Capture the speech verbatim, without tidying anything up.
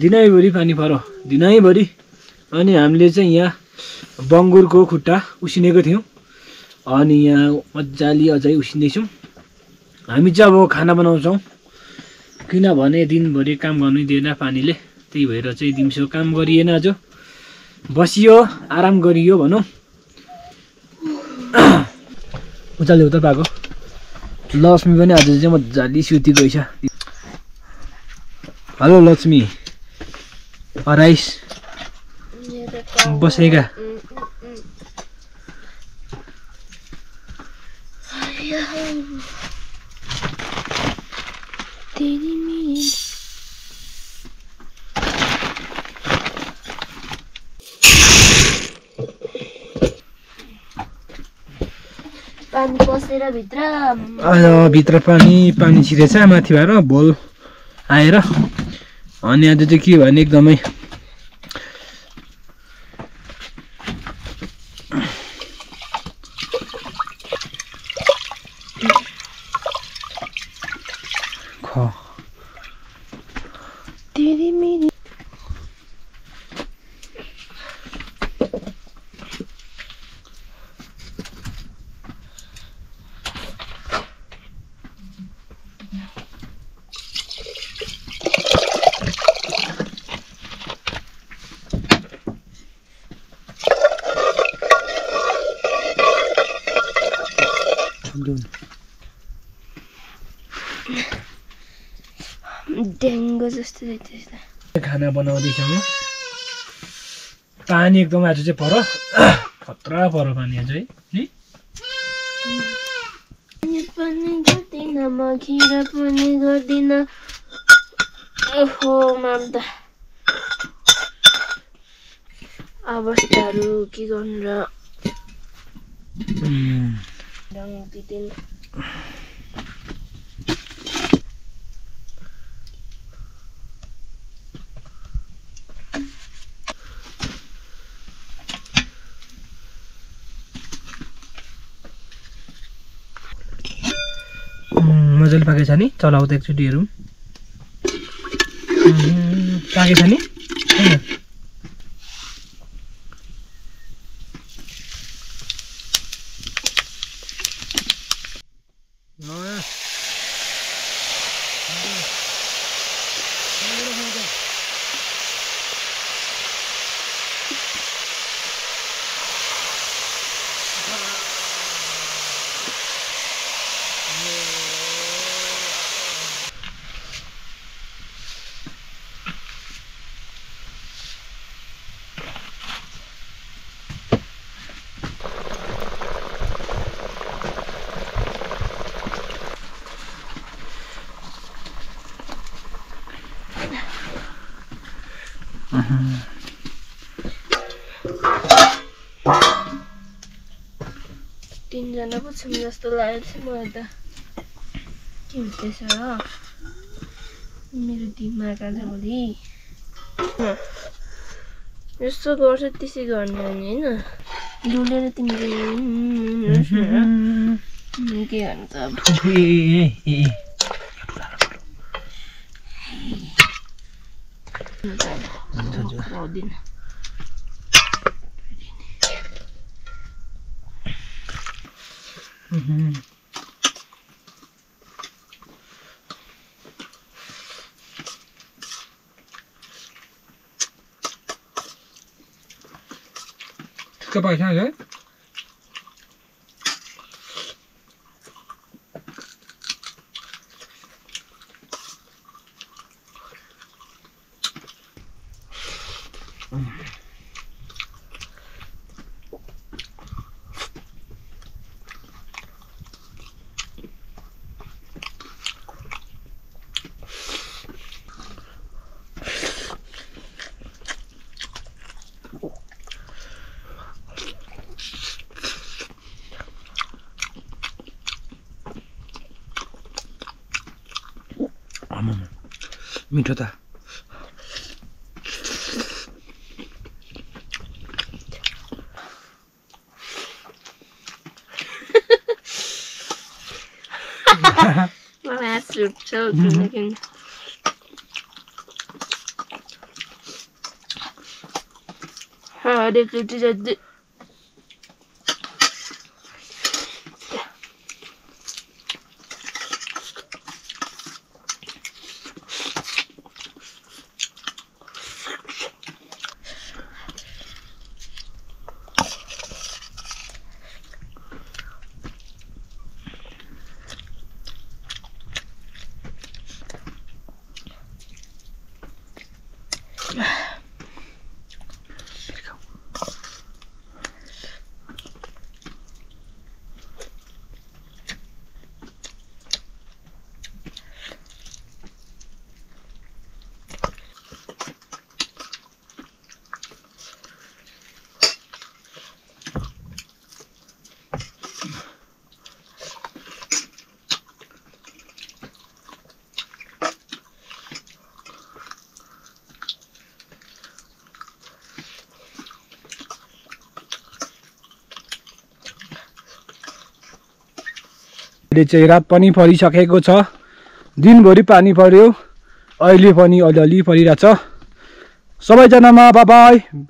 दिनैभरि पानी पर्यो दिनैभरि अनि हामीले चाहिँ यहाँ बंगुरको खुट्टा उसिनेको थियौ अनि यहाँ मज्जाले अझै उसिन्दै छौं हामी चाहिँ अब खाना बनाउँछौं किनभने दिनभरि काम गर्नै दिएन पानीले त्यही भएर चाहिँ दिउँसो काम गरिएन आज बसियो आराम गरियो भनौं उचाल्यो त पाको लक्ष्मी पनि आज चाहिँ मज्जाले सुति गइछ हेलो लक्ष्मी अराइस बसेगा पानी पसेर भित्र अ भित्र पानी पानी छिरेछ माथि भएर भोल आएर अनि आज चाहिँ के भने एकदमै खो तेरी मेरी डेंगो जस्तो देख्छ खाना बनाउँदै छौ पानी एकदम आज चाहिँ पर्यो खतरा पर्यो पानी आज है नि पनि गर्दिन म खिर पनि गर्दिन ओहो मान्दा अवस्थाहरु के गर्नु र डङ दिदिन मजाले पाके छ नि चलाउँदा एकचोटी हेरौँ पाके छ नि तीन जना पो छौं जस्तो लाग्छ मलाई त के हुँदैछ र मेरो दिमाग आज भोलि यस्तो गर्छ त्यसै गर्ने नि हैन डुलेर तिमीले के गर्नु त अब दिन क्या पैसा है مينجوتا My absolute children mm-hmm. again. How did you do that? चेरा पनि फरिसकेको छ दिनभरि पानी पर्यो अहिले पनि अलिअलि परिरहेछ सबैजनामा बाबाई।